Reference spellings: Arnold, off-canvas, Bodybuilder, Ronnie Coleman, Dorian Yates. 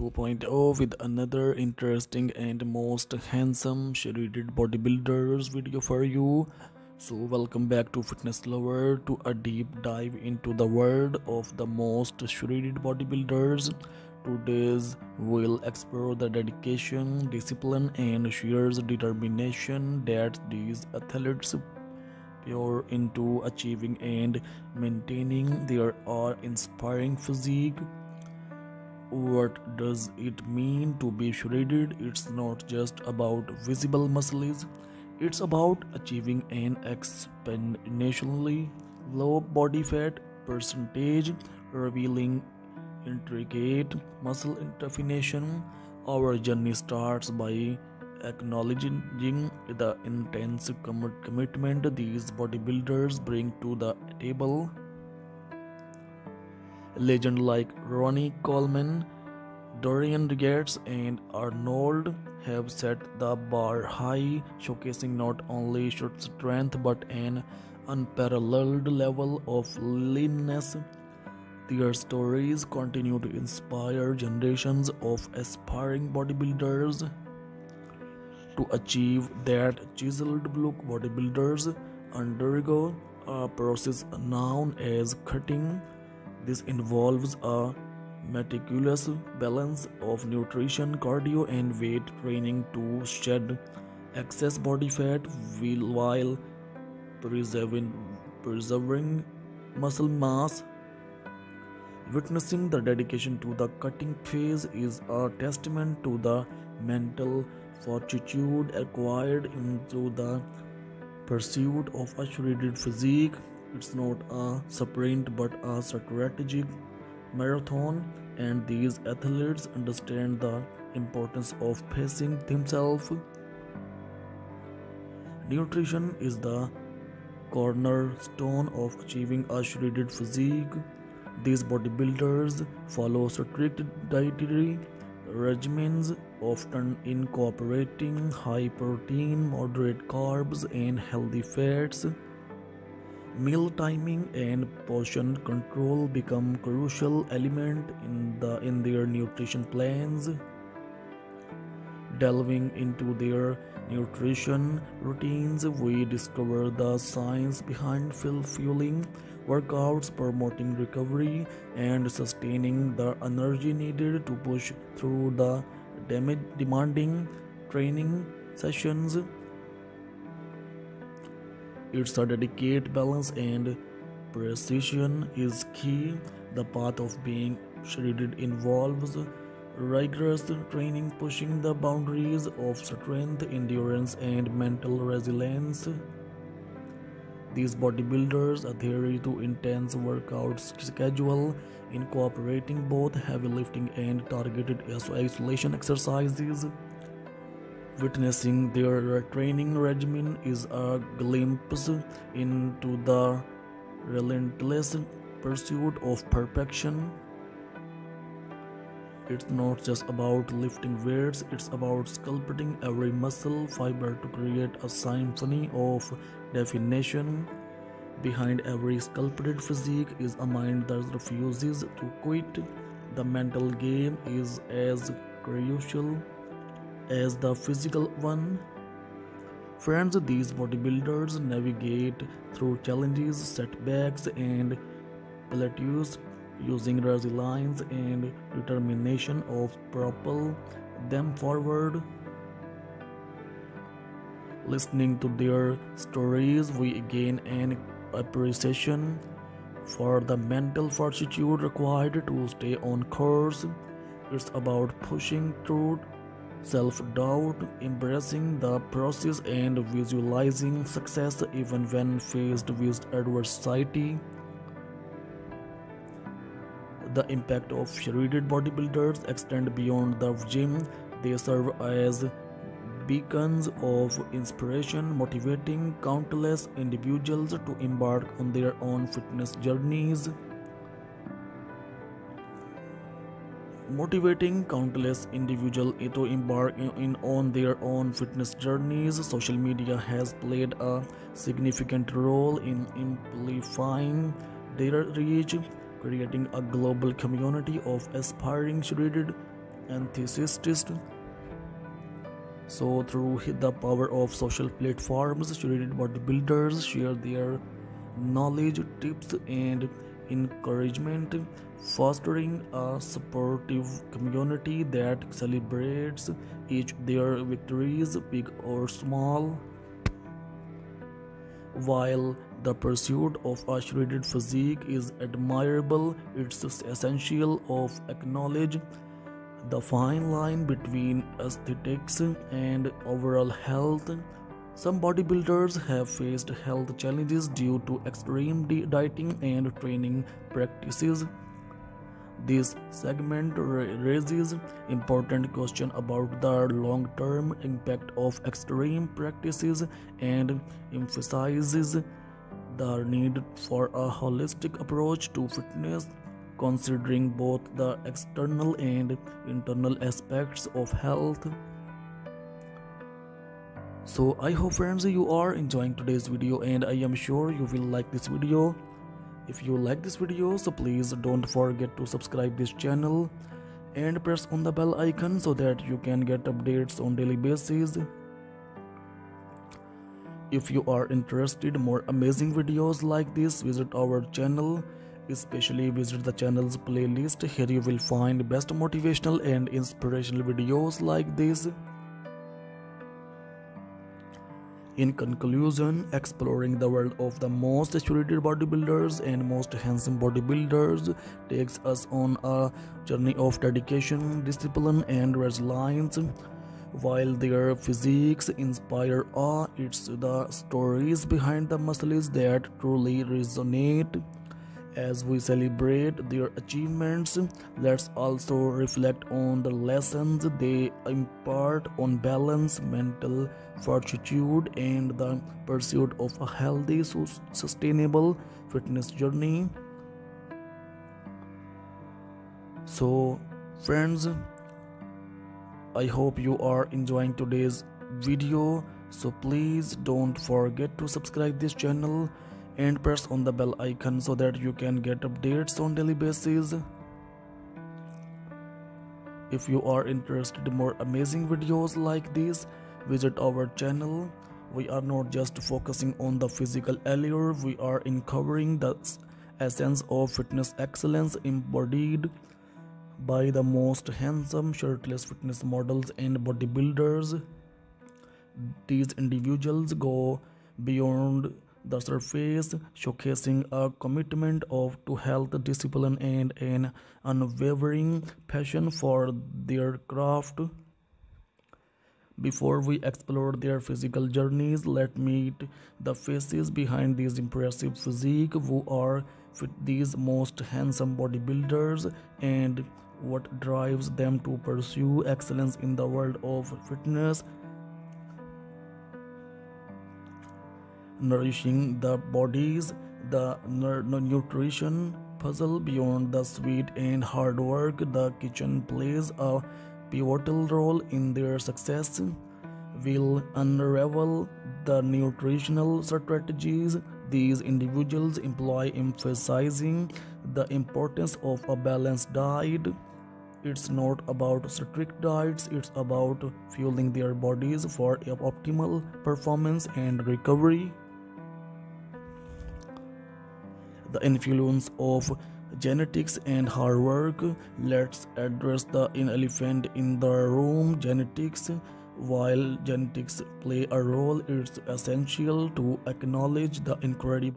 2.0 with another interesting and most handsome shredded bodybuilders video for you. So welcome back to Fitness Lover to a deep dive into the world of the most shredded bodybuilders. Today's we'll explore the dedication, discipline and sheer determination that these athletes pour into achieving and maintaining their awe-inspiring physique. What does it mean to be shredded? It's not just about visible muscles. It's about achieving an exceptionally low body fat percentage, revealing intricate muscle definition. Our journey starts by acknowledging the intense commitment these bodybuilders bring to the table. Legends like Ronnie Coleman, Dorian Yates, and Arnold have set the bar high, showcasing not only sheer strength but an unparalleled level of leanness. Their stories continue to inspire generations of aspiring bodybuilders. To achieve that chiseled look, bodybuilders undergo a process known as cutting. This involves a meticulous balance of nutrition, cardio, and weight training to shed excess body fat while preserving muscle mass. Witnessing the dedication to the cutting phase is a testament to the mental fortitude acquired into the pursuit of a shredded physique. It's not a sprint but a strategic marathon, and these athletes understand the importance of pacing themselves. Nutrition is the cornerstone of achieving a shredded physique. These bodybuilders follow strict dietary regimens, often incorporating high protein, moderate carbs, and healthy fats. Meal timing and portion control become crucial element in their nutrition plans. Delving into their nutrition routines, we discover the science behind fueling workouts, promoting recovery, and sustaining the energy needed to push through the demanding training sessions. It's a dedicated balance and precision is key. The path of being shredded involves rigorous training, pushing the boundaries of strength, endurance, and mental resilience. These bodybuilders adhere to intense workout schedule, incorporating both heavy lifting and targeted isolation exercises. Witnessing their training regimen is a glimpse into the relentless pursuit of perfection. It's not just about lifting weights, it's about sculpting every muscle fiber to create a symphony of definition. Behind every sculpted physique is a mind that refuses to quit. The mental game is as crucial as the physical one. Friends, these bodybuilders navigate through challenges, setbacks, and plateaus using resilience and determination of propel them forward. Listening to their stories, we gain an appreciation for the mental fortitude required to stay on course. It's about pushing through self-doubt, embracing the process, and visualizing success even when faced with adversity. The impact of shredded bodybuilders extends beyond the gym. They serve as beacons of inspiration, motivating countless individuals to embark on their own fitness journeys. Social media has played a significant role in amplifying their reach, creating a global community of aspiring shredded enthusiasts. So through the power of social platforms, student bodybuilders share their knowledge, tips and encouragement, fostering a supportive community that celebrates each their victories, big or small. While the pursuit of a shredded physique is admirable, it's essential to acknowledge the fine line between aesthetics and overall health. Some bodybuilders have faced health challenges due to extreme dieting and training practices. This segment raises important questions about the long-term impact of extreme practices and emphasizes the need for a holistic approach to fitness, considering both the external and internal aspects of health. So I hope friends you are enjoying today's video and I am sure you will like this video. If you like this video, so please don't forget to subscribe this channel and press on the bell icon so that you can get updates on daily basis. If you are interested in more amazing videos like this, visit our channel, especially visit the channel's playlist. Here you will find best motivational and inspirational videos like this. In conclusion, exploring the world of the most shredded bodybuilders and most handsome bodybuilders takes us on a journey of dedication, discipline and resilience. While their physiques inspire awe, it's the stories behind the muscles that truly resonate. As we celebrate their achievements, let's also reflect on the lessons they impart on balance, mental fortitude, and the pursuit of a healthy, sustainable fitness journey. So, friends, I hope you are enjoying today's video, so please don't forget to subscribe this channel and press on the bell icon so that you can get updates on daily basis. If you are interested in more amazing videos like this, visit our channel. We are not just focusing on the physical allure, we are uncovering the essence of fitness excellence embodied by the most handsome shirtless fitness models and bodybuilders. These individuals go beyond the surface, showcasing a commitment to health, discipline, and an unwavering passion for their craft. Before we explore their physical journeys, let's meet the faces behind these impressive physiques. Who are these most handsome bodybuilders and what drives them to pursue excellence in the world of fitness? Nourishing the bodies, the nutrition puzzle. Beyond the sweat and hard work, the kitchen plays a pivotal role in their success. We'll unravel the nutritional strategies these individuals employ, emphasizing the importance of a balanced diet. It's not about strict diets, it's about fueling their bodies for optimal performance and recovery. The influence of genetics and hard work. Let's address the elephant in the room, genetics. While genetics play a role, it's essential to acknowledge the incredible